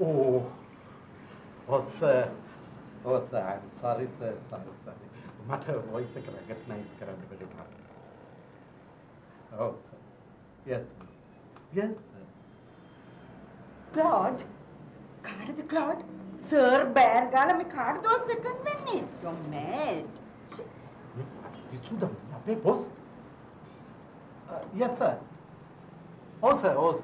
Oh, oh sir, I'm sorry sir, sorry. But her voice I can recognize currently. Oh sir, yes sir. Claude, Claude, sir, Bergala, me card 2 seconds minute. You're mad. Yes sir. Oh sir.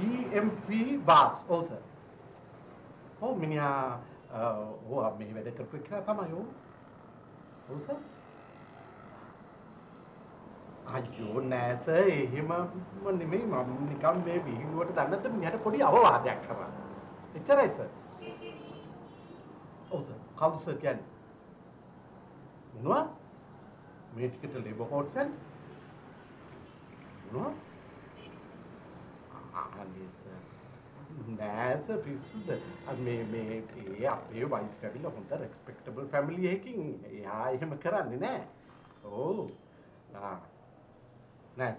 EMP bus. Oh sir. Oh minya. Oh ab mahi wede karpe kya tha mayo. Oh sir. Ayyo na sir. Hima mani me mam nikam me bhi. What dana tum niya to podi abo baat yakhara. Ichcha hai sir. Oh sir. How sir kya? Noa. Me ticket labor court sir. No? Yes, sir. I wife family a respectable family. I am a oh. Yes,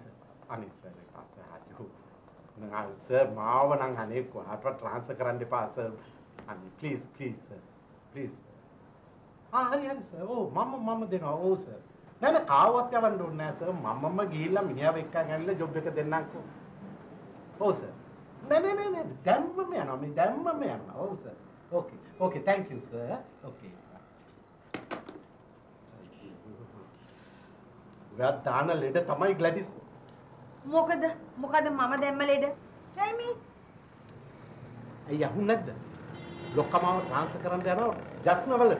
sir. Please. Oh, mama, oh, sir. No, no, oh, sir. No. Oh, sir. Okay, thank you, sir. Okay. We are done a leader, Tamai Gladys. Mokada, Mama, them a leader. Tell me. Ayahunad. Look out, answer current error. Just novel.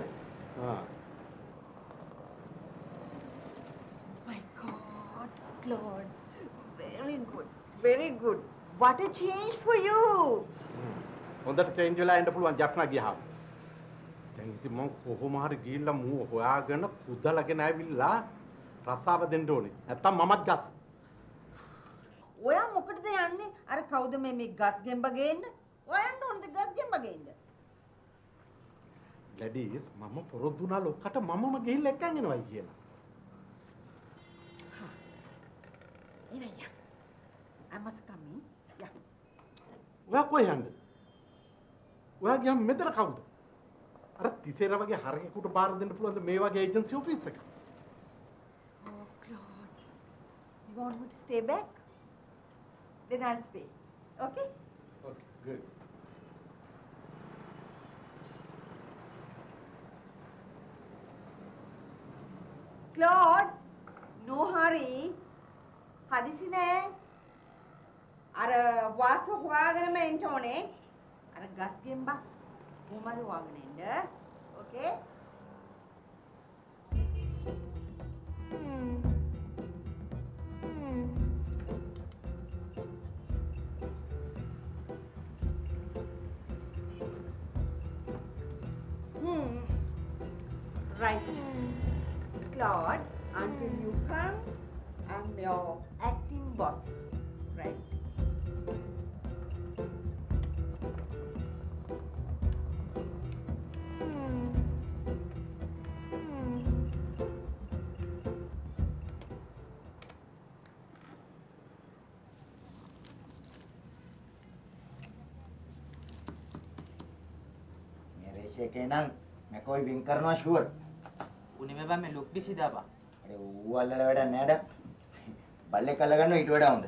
Lord, very good. What a change for you! On that change, you end up with Jaffna Gihab. Then the monk Homar Gila Mu, who are going to Kudalagan Villa, Rasava Dendoni, at the Mamad Gas. Where Mokat the Anni are cow the Mammy Gas game again? Why don't the Gas game again? Ladies, Mamma Poroduna look at a Mamma Gil like hanging over here. I must come in. Yeah. Where are you? Medrakoud. Artiserava Harry could bar the floor of the Meva agency office. Oh, Claude. You want me to stay back? Then I'll stay. Okay? Okay, good. Claude, no hurry. Hadisi ne, ara waso huaga na main tone, ara gas game ba, umaru huaga na enda, okay? Right, Claude, until you come. I'm your acting boss, right? मेरे से कहना मैं कोई विंकर ना sure. उन्हें मैं बाप में लुक भी सीधा बा. अरे वो अलग वाला नया Balle kalaganu it weda unde.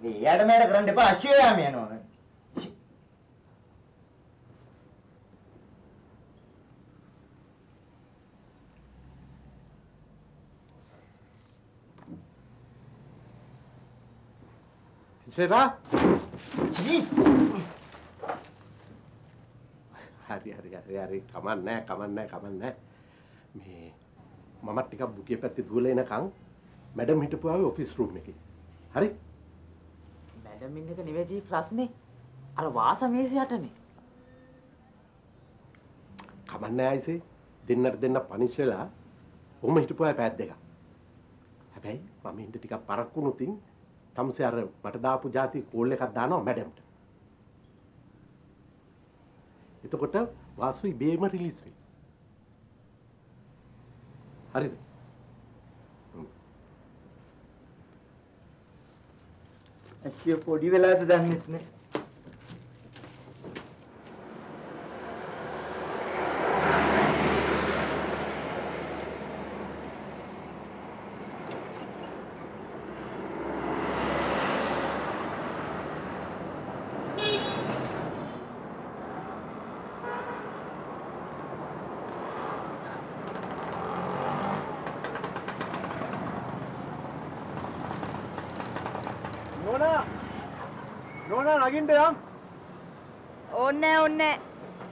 We yada mera grande pa ashiye aami ano. Tisera? Chini. Hari. Come on, ne. Me. Mama tika buke pathi dhule na kang madam hitapu awe office room ekek hari madam inneka niveji plus ne ara waasa mesi yata ne kamanne ayse denna panishela oma hitapu awe path deka habai mama inda tika parakunu tin tamse ara mata daapu jati call ekak danawa madam ta etakota waasui beema release we Harid. अच्छी पोड़ी वेला तो दान इतने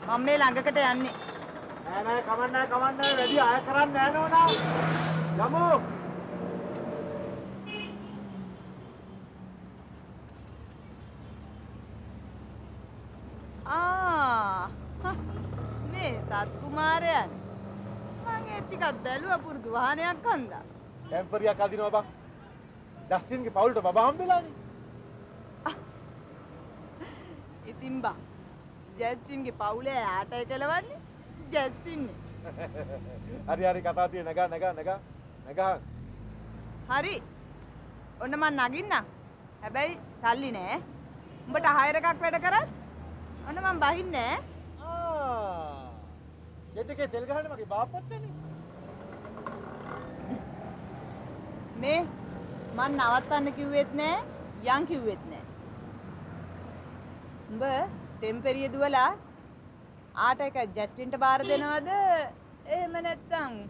Mammy langakata yanne. Nana kamanna wedi aya karanne nana ona. Yamu. Ah. Me Sath Kumarayan. Man etika beluwa purudu wahanayak handa. Temperiya kadinawa ba. Dustin ge Paul to baba hambela ne. Itin ba. Justin के पावले आटा Kalwani Justin ने हरी हरी कथा थी नगा नगा नगा नगा हरी उनमें नागिन ना है भाई साली ने बट हायर का क्वेड करा उनमें बाहिन ने आह जेठे के तेल का है ना मगे बाप पत्ते नहीं मैं मान नावता ने क्यों इतने यांग क्यों इतने बे Temperiye duala, aata ekak Justin ta baar denawada ehema naththam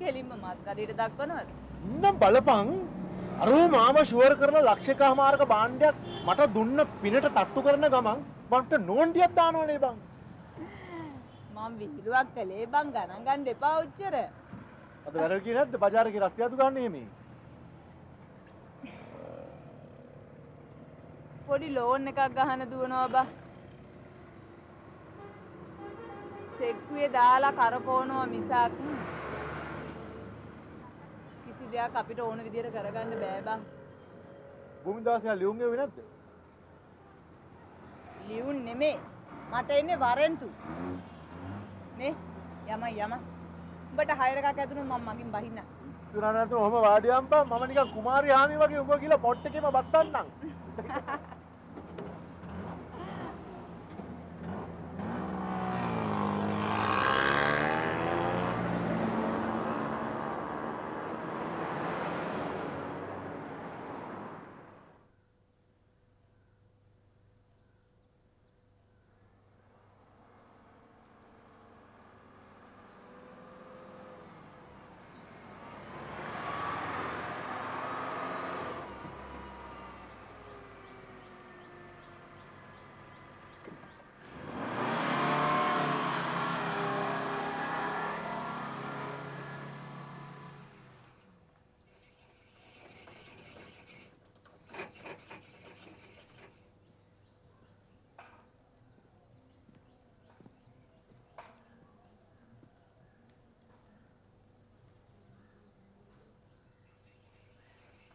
kelimma maskariyata dakwanawada nam balapan aru mama sure karala lakshakahamaaraka baandayak mata dunna pinata tattu karana gaman mata noondiyak daanawale ban mam vihiluwak kale ban ganan ganne epa uchchara ada warawa kiye nathda bazar ekak rastiyatu ganne eheme podi loan ekak gahana duwanawa ba सेक्वे दाला कारोपोनो मिसाक किसी दिया कापिटो own विधि रखा रखा ने बैबा भूमिदास यहाँ लियोंगे विनत लियों ने में माता इन्हें वारेंटू ने यामा यामा बट हायर का क्या तूने मामा की बाही ना तूने ना तो हमें वाड़ियाँ पर मामा निका कुमारी हामी वाकी उनको किला पट्टे के में बस्ता ना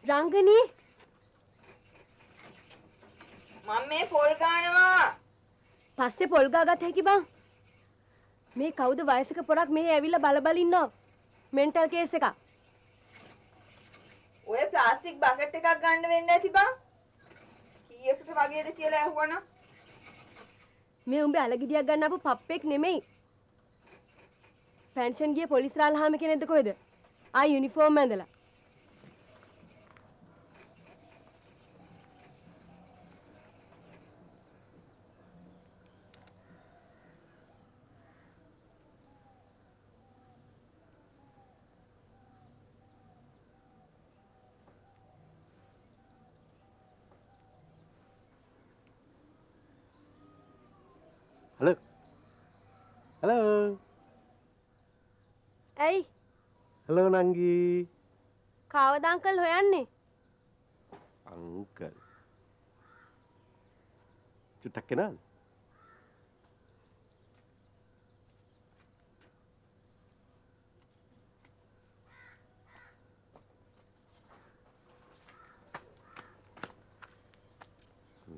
Rangani? Mamma, polka anawa. Passe polka agath hai ki ba? Me kawuda vayasaka porak me evilla balabala inno. Mental case ekak. Oy plastic bucket ekak ganna wenna athi ba? Kiyekata wageda kiyala ahuwana? Me umbe alagidiyak ganna apu pappek nemei. Pension giya police rala hama kenekda koheda? Aa uniform endala. Hello. Hello. Hey. Hello, Nangi. Kawad uncle hoyanne? Uncle. Chuttak kenan.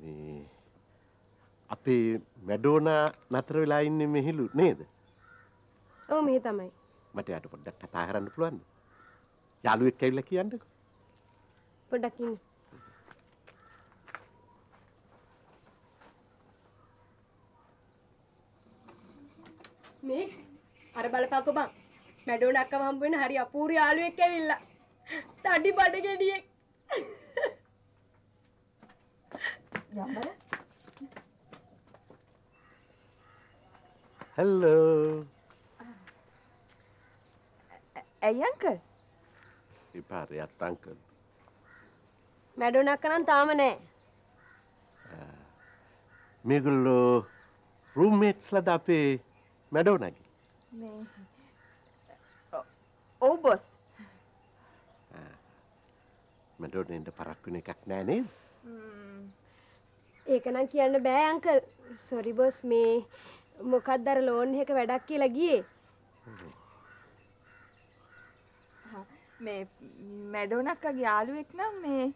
Me. Ape. Madonna nathara vela inne mehilu neda Oh mehi thamai mata yata poddak katha karanna puluwan yaluwek kevilla kiyannako poddak inne මේක අර බලපන්කො බං මැඩෝන අක්කව හම්බ වෙන හරි අපූර්ව යාළුවෙක් ඇවිල්ලා තඩි බඩ ගෙඩියෙක් යම්බල හෙලෝ ඇයි අංකල් ඉපාරියත් අංකල් මැඩෝන අක්ක නම් තාම නෑ මේගොල්ලෝ roommates ලද අපේ මැඩෝනගේ නෑ Oh, boss. Madonna in the parakune kak nani? Ekana kiyanna bae uncle. Sorry boss me mokadda ara loan ekak wedak kiyala giye. Me Madonna kage yaluwek nam me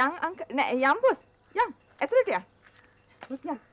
young uncle ne young boss. Young. Athurata yan.